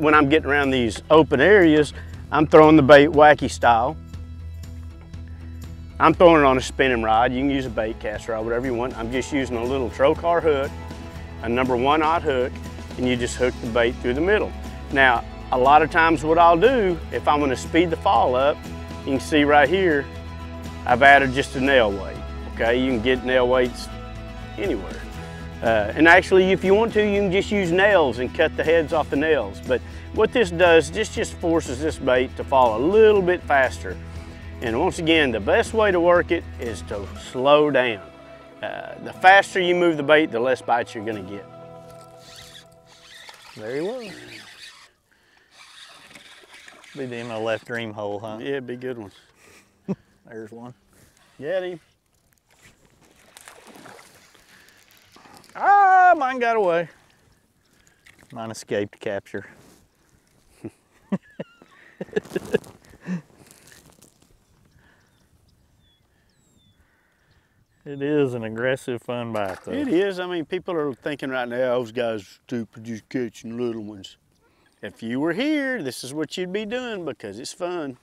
when I'm getting around these open areas, I'm throwing the bait wacky style. I'm throwing it on a spinning rod. You can use a bait cast rod, whatever you want. I'm just using a little trocar hook, a #1/0 hook, and you just hook the bait through the middle. Now, a lot of times what I'll do, if I'm gonna speed the fall up, you can see right here, I've added just a nail weight, okay? You can get nail weights anywhere. And actually, if you want to, you can just use nails and cut the heads off the nails. But what this does, this just forces this bait to fall a little bit faster. And once again, the best way to work it is to slow down. The faster you move the bait, the less bites you're gonna get. Very well. Be the MLF dream hole, huh? Yeah, it'd be a good one. There's one. Get him. Ah, mine got away. Mine escaped capture. It is an aggressive fun bite, though. It is. I mean, people are thinking right now, those guys are stupid, just catching little ones. If you were here, this is what you'd be doing because it's fun.